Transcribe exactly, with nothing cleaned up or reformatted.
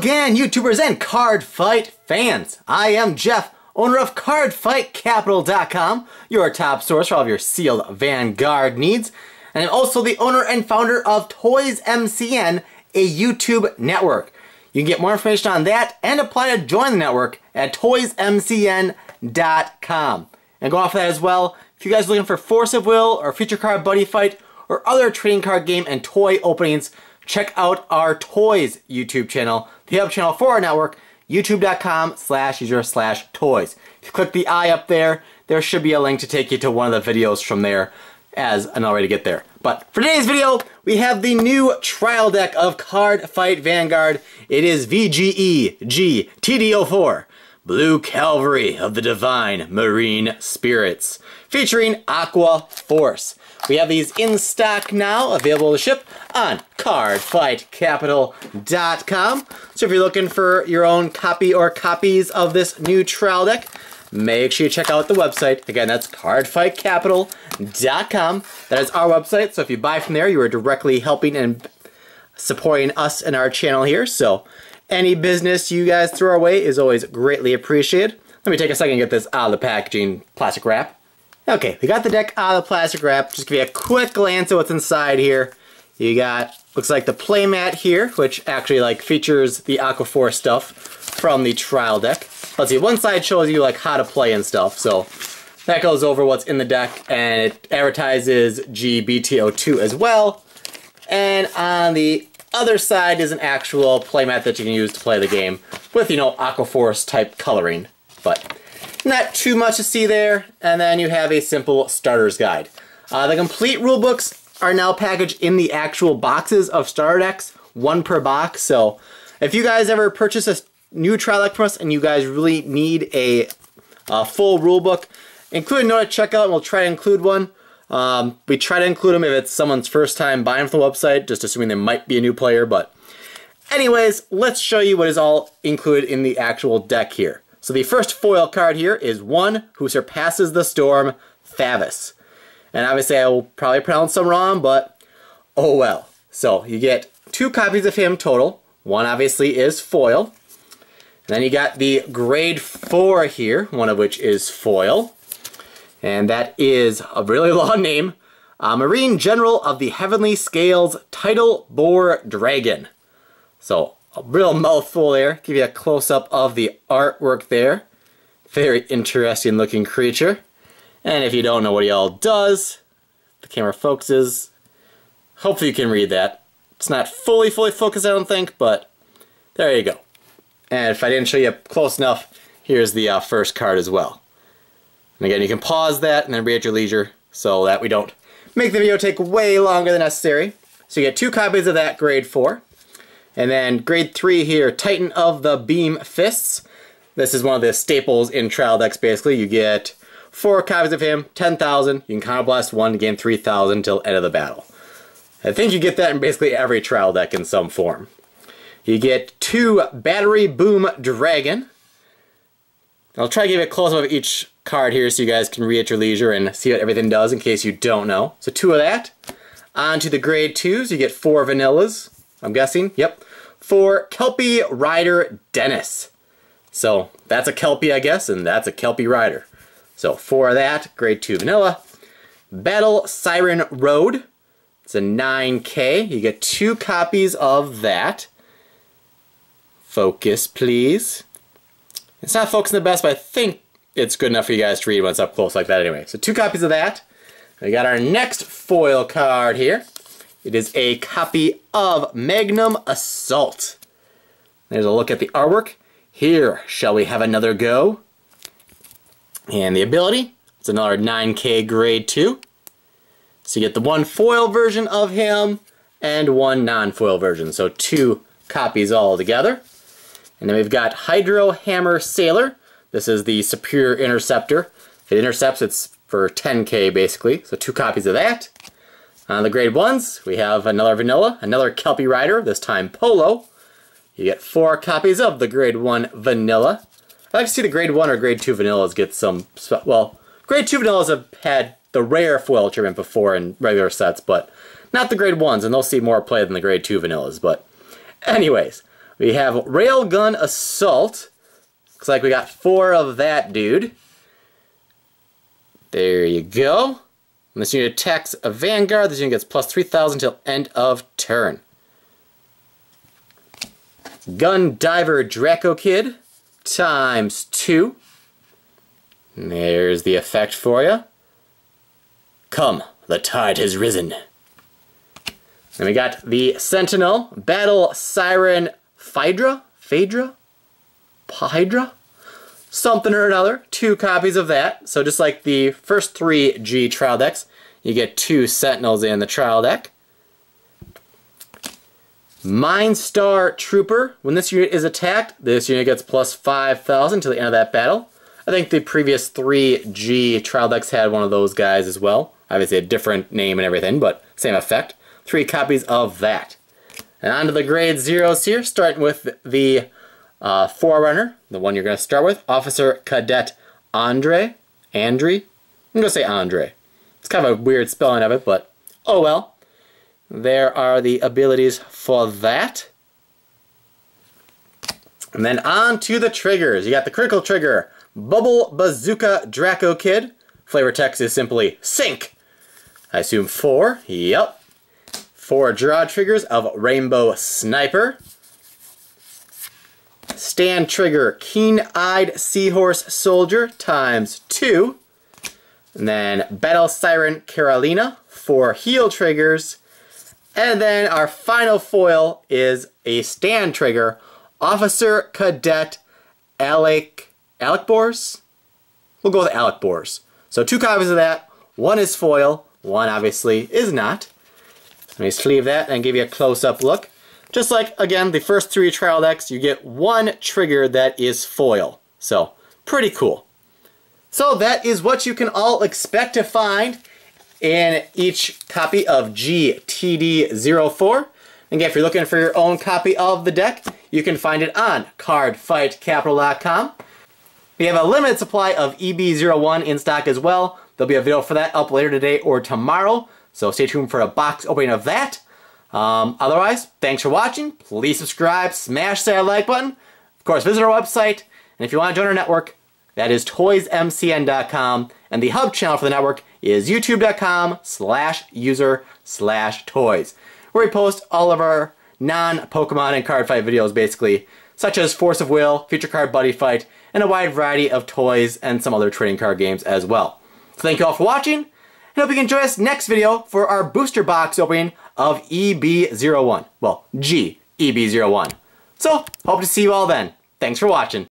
again, YouTubers and Card Fight fans. I am Jeff, owner of Card Fight Capital dot com, your top source for all of your sealed Vanguard needs, and I'm also the owner and founder of Toys M C N, a YouTube network. You can get more information on that and apply to join the network at Toys M C N dot com. And go off of that as well, if you guys are looking for Force of Will or Future Card Buddy Fight or other trading card game and toy openings, check out our Toys YouTube channel, the hub channel for our network, youtube dot com slash user slash toys. If you click the eye up there, there should be a link to take you to one of the videos from there as another way to get there. But for today's video, we have the new trial deck of Card Fight Vanguard. It is V G E G T D oh four, Blue Cavalry of the Divine Marine Spirits, featuring Aqua Force. We have these in stock now, available to ship on Card Fight Capital dot com. So if you're looking for your own copy or copies of this new trial deck, make sure you check out the website. Again, that's Card Fight Capital dot com. That is our website, so if you buy from there, you are directly helping and supporting us and our channel here. So any business you guys throw our way is always greatly appreciated. Let me take a second and get this out of the packaging plastic wrap. Okay, we got the deck out of the plastic wrap. Just give you a quick glance at what's inside here. You got, looks like the playmat here, which actually like features the Aqua Force stuff from the trial deck. Let's see, one side shows you like how to play and stuff, so that goes over what's in the deck, and it advertises G B T O two as well. And on the other side is an actual playmat that you can use to play the game with, you know, Aqua Force type coloring, but not too much to see there. And then you have a simple starter's guide. Uh, the complete rule books are now packaged in the actual boxes of starter decks, one per box. So if you guys ever purchase a new trial deck from us and you guys really need a, a full rule book, include a note at checkout and we'll try to include one. Um, we try to include them if it's someone's first time buying from the website, just assuming they might be a new player. But anyways, let's show you what is all included in the actual deck here. So the first foil card here is One Who Surpasses the Storm, Thavas. And obviously I will probably pronounce some wrong, but oh well. So you get two copies of him total. One obviously is foil. And then you got the grade four here, one of which is foil. And that is a really long name. Uh, Marine General of the Heavenly Scales, Tidal Boar Dragon. So a real mouthful there. Give you a close-up of the artwork there. Very interesting looking creature. And if you don't know what he all does, the camera focuses. Hopefully you can read that. It's not fully, fully focused, I don't think, but there you go. And if I didn't show you close enough, here's the uh, first card as well. And again, you can pause that and then read at your leisure so that we don't make the video take way longer than necessary. So you get two copies of that grade four. And then grade three here, Titan of the Beam Fists. This is one of the staples in trial decks, basically. You get four copies of him, ten thousand. You can counterblast one to gain three thousand until end of the battle. I think you get that in basically every trial deck in some form. You get two Battery Boom Dragon. I'll try to give you a close-up of each card here so you guys can read at your leisure and see what everything does in case you don't know. So two of that. On to the grade twos, you get four vanillas, I'm guessing. Yep. Four Kelpie Rider Dennis. So that's a Kelpie, I guess, and that's a Kelpie Rider. So for that, grade two vanilla. Battle Siren Road, it's a nine K. You get two copies of that. Focus, please. It's not focusing the best, but I think it's good enough for you guys to read when it's up close like that anyway. So two copies of that. We got our next foil card here. It is a copy of Magnum Assault. There's a look at the artwork. Here, shall we have another go? And the ability, it's another nine K grade two. So you get the one foil version of him and one non-foil version. So two copies all together. And then we've got Hydro Hammer Sailor. This is the superior interceptor. If it intercepts, it's for ten K basically. So two copies of that. On the grade ones, we have another vanilla, another Kelpie Rider, this time Polo. You get four copies of the grade one vanilla. I like to see the grade one or grade two vanillas get some, well, grade two vanillas have had the rare foil treatment before in regular sets, but not the grade ones, and they'll see more play than the grade two vanillas, but anyways. We have Railgun Assault. Looks like we got four of that dude. There you go. And this unit attacks a Vanguard. This unit gets plus three thousand till end of turn. Gun diver Draco Kid times two. And there's the effect for you. Come, the tide has risen. Then we got the Sentinel Battle Siren Phaedra, Phaedra, Hydra, something or another. Two copies of that. So just like the first three G trial decks, you get two Sentinels in the trial deck. Mindstar Trooper. When this unit is attacked, this unit gets plus five thousand to the end of that battle. I think the previous three G trial decks had one of those guys as well. Obviously a different name and everything, but same effect. Three copies of that. And on to the grade zeros here, starting with the uh, Forerunner, the one you're going to start with, Officer Cadet Andre. Andre? I'm going to say Andre. It's kind of a weird spelling of it, but oh well. There are the abilities for that. And then on to the triggers. You got the critical trigger, Bubble Bazooka Draco Kid. Flavor text is simply sink. I assume four. Yep. Four draw triggers of Rainbow Sniper. Stand trigger, Keen-Eyed Seahorse Soldier times two. And then Battle Siren Carolina, four heal triggers. And then our final foil is a stand trigger, Officer Cadet Alec, Alec Boars? We'll go with Alec Boars. So two copies of that. One is foil, one obviously is not. Let me sleeve that and give you a close-up look. Just like, again, the first three trial decks, you get one trigger that is foil. So, pretty cool. So that is what you can all expect to find in each copy of G T D zero four. Again, if you're looking for your own copy of the deck, you can find it on Card Fight Capital dot com. We have a limited supply of E B zero one in stock as well. There'll be a video for that up later today or tomorrow. So stay tuned for a box opening of that. Um, otherwise, thanks for watching. Please subscribe, smash that like button. Of course, visit our website. And if you want to join our network, that is Toys M C N dot com. And the hub channel for the network is YouTube dot com slash user slash toys. Where we post all of our non-Pokemon and card fight videos, basically. Such as Force of Will, Future Card Buddy Fight, and a wide variety of toys and some other trading card games as well. So thank you all for watching. And hope you can join us next video for our booster box opening of E B zero one. Well, G E B zero one. So, hope to see you all then. Thanks for watching.